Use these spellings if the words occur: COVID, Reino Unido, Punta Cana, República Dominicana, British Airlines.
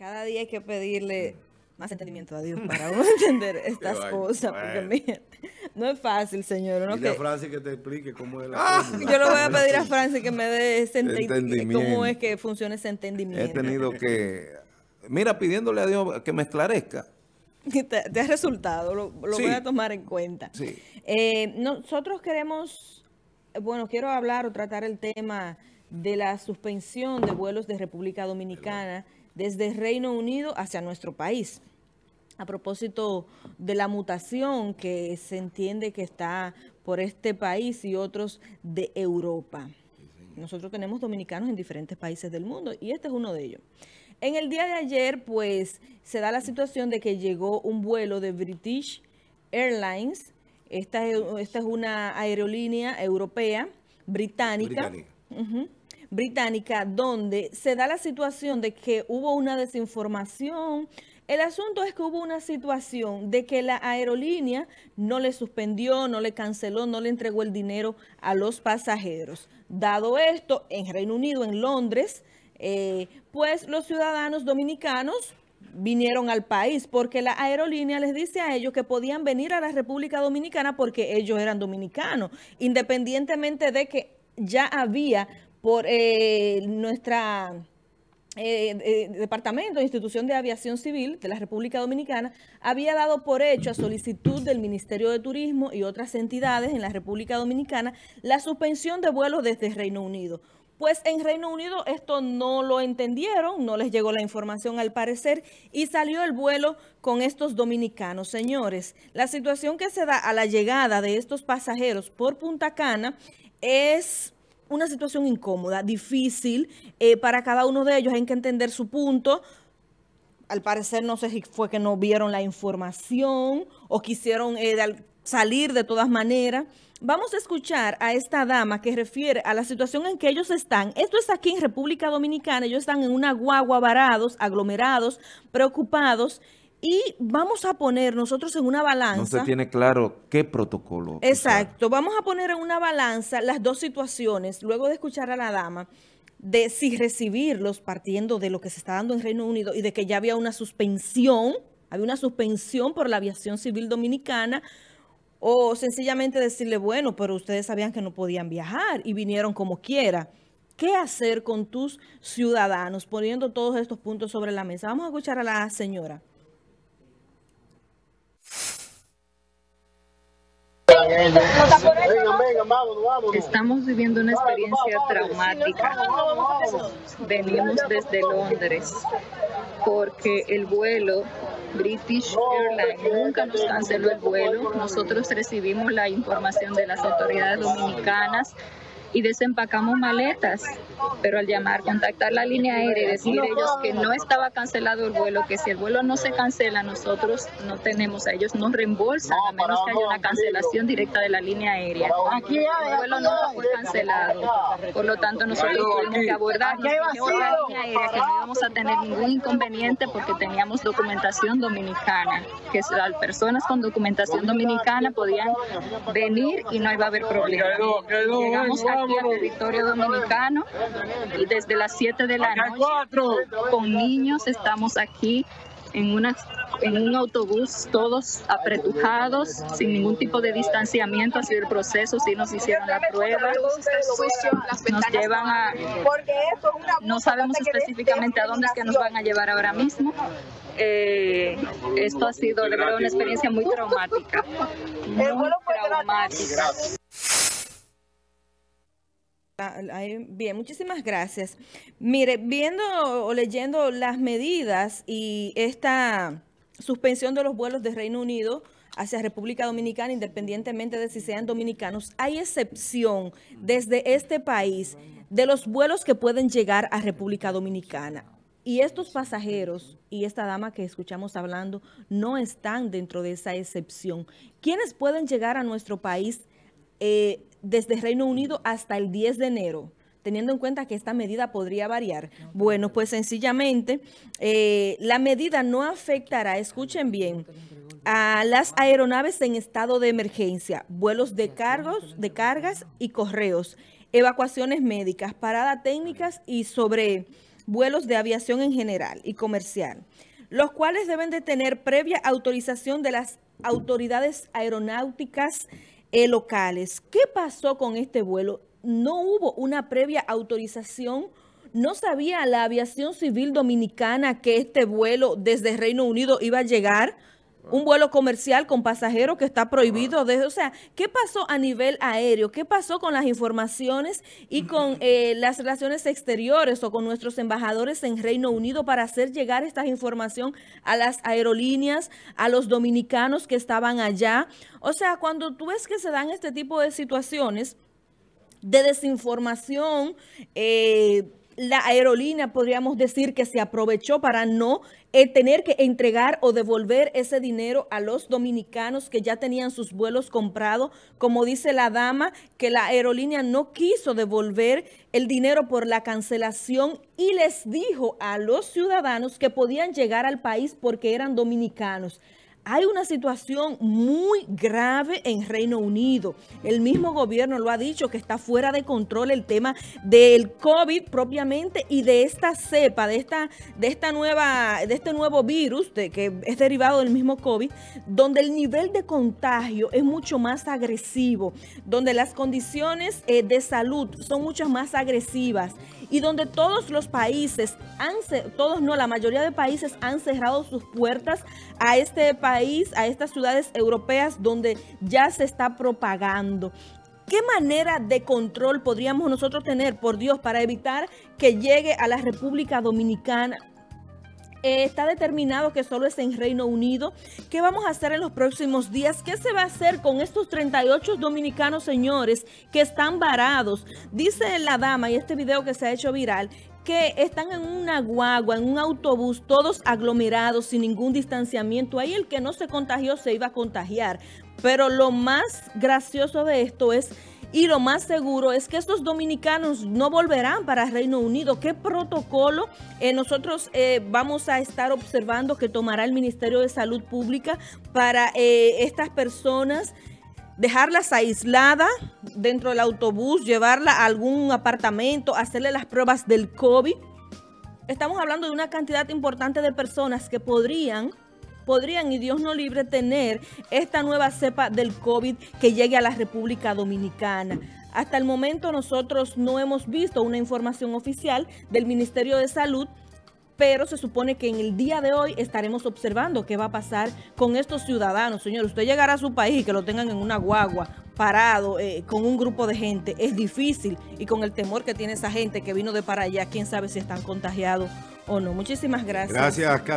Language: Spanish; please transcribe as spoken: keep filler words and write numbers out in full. Cada día hay que pedirle más entendimiento a Dios para uno entender estas cosas. Porque mira, no es fácil, señor. Dile a Francis que te explique cómo es la ah, yo le voy a pedir a Francis que me dé ese entendimiento. Cómo es que funciona ese entendimiento. He tenido que... Mira, pidiéndole a Dios que me esclarezca. Te, te ha resultado, lo, lo sí. voy a tomar en cuenta. Sí. Eh, nosotros queremos... Bueno, quiero hablar o tratar el tema de la suspensión de vuelos de República Dominicana desde Reino Unido hacia nuestro país. A propósito de la mutación que se entiende que está por este país y otros de Europa. Nosotros tenemos dominicanos en diferentes países del mundo y este es uno de ellos. En el día de ayer, pues, se da la situación de que llegó un vuelo de British Airlines. Esta, esta es una aerolínea europea, británica. Británica. Uh-huh. Británica, donde se da la situación de que hubo una desinformación. El asunto es que hubo una situación de que la aerolínea no le suspendió, no le canceló, no le entregó el dinero a los pasajeros. Dado esto, en Reino Unido, en Londres, eh, pues los ciudadanos dominicanos vinieron al país porque la aerolínea les dice a ellos que podían venir a la República Dominicana porque ellos eran dominicanos, independientemente de que ya había por eh, nuestra... Eh, eh, Departamento de Institución de Aviación Civil de la República Dominicana había dado por hecho a solicitud del Ministerio de Turismo y otras entidades en la República Dominicana la suspensión de vuelos desde Reino Unido. Pues en Reino Unido esto no lo entendieron, no les llegó la información al parecer y salió el vuelo con estos dominicanos. Señores, la situación que se da a la llegada de estos pasajeros por Punta Cana es... una situación incómoda, difícil eh, para cada uno de ellos. Hay que entender su punto. Al parecer, no sé si fue que no vieron la información o quisieron eh, salir de todas maneras. Vamos a escuchar a esta dama que refiere a la situación en que ellos están. Esto es aquí en República Dominicana. Ellos están en una guagua, varados, aglomerados, preocupados. Y vamos a poner nosotros en una balanza... No se tiene claro qué protocolo. Exacto. Usar. Vamos a poner en una balanza las dos situaciones, luego de escuchar a la dama, de si recibirlos partiendo de lo que se está dando en Reino Unido y de que ya había una suspensión, había una suspensión por la aviación civil dominicana, o sencillamente decirle, bueno, pero ustedes sabían que no podían viajar y vinieron como quiera. ¿Qué hacer con tus ciudadanos? Poniendo todos estos puntos sobre la mesa. Vamos a escuchar a la señora. Estamos viviendo una experiencia traumática. Venimos desde Londres porque el vuelo British Airlines nunca nos canceló el vuelo. Nosotros recibimos la información de las autoridades dominicanas y desempacamos maletas, pero al llamar, contactar la línea aérea y decir a ellos que no estaba cancelado el vuelo, que si el vuelo no se cancela, nosotros no tenemos, a ellos nos reembolsan, a menos que haya una cancelación directa de la línea aérea. El vuelo no fue cancelado, por lo tanto nosotros tuvimos que abordar la línea aérea, que no íbamos a tener ningún inconveniente porque teníamos documentación dominicana, que las personas con documentación dominicana podían venir y no iba a haber problema. Llegamos a aquí al territorio dominicano y desde las siete de la noche con niños estamos aquí en, una, en un autobús todos apretujados sin ningún tipo de distanciamiento. Ha sido el proceso, sí nos hicieron la prueba, nos llevan a, no sabemos específicamente a dónde es que nos van a llevar ahora mismo. Eh, esto ha sido de verdad una experiencia muy traumática, muy traumática. Bien, muchísimas gracias. Mire, viendo o leyendo las medidas y esta suspensión de los vuelos de Reino Unido hacia República Dominicana, independientemente de si sean dominicanos, hay excepción desde este país de los vuelos que pueden llegar a República Dominicana. Y estos pasajeros y esta dama que escuchamos hablando no están dentro de esa excepción. ¿Quiénes pueden llegar a nuestro país eh, desde Reino Unido hasta el diez de enero, teniendo en cuenta que esta medida podría variar? Bueno, pues sencillamente, eh, la medida no afectará, escuchen bien, a las aeronaves en estado de emergencia, vuelos de cargos, de cargas y correos, evacuaciones médicas, paradas técnicas y sobre vuelos de aviación en general y comercial, los cuales deben de tener previa autorización de las autoridades aeronáuticas eh, locales. ¿Qué pasó con este vuelo? No hubo una previa autorización. ¿No sabía la aviación civil dominicana que este vuelo desde Reino Unido iba a llegar? Un vuelo comercial con pasajeros que está prohibido. Desde, o sea, ¿qué pasó a nivel aéreo? ¿Qué pasó con las informaciones y con eh, las relaciones exteriores o con nuestros embajadores en Reino Unido para hacer llegar esta información a las aerolíneas, a los dominicanos que estaban allá? O sea, cuando tú ves que se dan este tipo de situaciones de desinformación, eh, la aerolínea, podríamos decir, que se aprovechó para no eh, tener que entregar o devolver ese dinero a los dominicanos que ya tenían sus vuelos comprados. Como dice la dama, que la aerolínea no quiso devolver el dinero por la cancelación y les dijo a los ciudadanos que podían llegar al país porque eran dominicanos. Hay una situación muy grave en Reino Unido. El mismo gobierno lo ha dicho, que está fuera de control el tema del COVID propiamente y de esta cepa, de esta, de esta nueva, de este nuevo virus de, que es derivado del mismo COVID, donde el nivel de contagio es mucho más agresivo, donde las condiciones eh, de salud son mucho más agresivas y donde todos los países, han, todos no, la mayoría de países han cerrado sus puertas a este país. País, a estas ciudades europeas donde ya se está propagando. ¿Qué manera de control podríamos nosotros tener, por Dios, para evitar que llegue a la República Dominicana? Eh, está determinado que solo es en Reino Unido. ¿Qué vamos a hacer en los próximos días? ¿Qué se va a hacer con estos treinta y ocho dominicanos, señores, que están varados? Dice la dama, y este video que se ha hecho viral, que están en una guagua, en un autobús, todos aglomerados, sin ningún distanciamiento. Ahí el que no se contagió se iba a contagiar. Pero lo más gracioso de esto es, y lo más seguro es, que estos dominicanos no volverán para Reino Unido. ¿Qué protocolo eh, nosotros eh, vamos a estar observando que tomará el Ministerio de Salud Pública para eh, estas personas? Dejarlas aisladas dentro del autobús, llevarla a algún apartamento, hacerle las pruebas del COVID. Estamos hablando de una cantidad importante de personas que podrían, podrían, y Dios no libre, tener esta nueva cepa del COVID que llegue a la República Dominicana. Hasta el momento nosotros no hemos visto una información oficial del Ministerio de Salud, pero se supone que en el día de hoy estaremos observando qué va a pasar con estos ciudadanos. Señor, usted llegará a su país y que lo tengan en una guagua, parado, eh, con un grupo de gente. Es difícil, y con el temor que tiene esa gente que vino de para allá, quién sabe si están contagiados o no. Muchísimas gracias. Gracias, Carlos.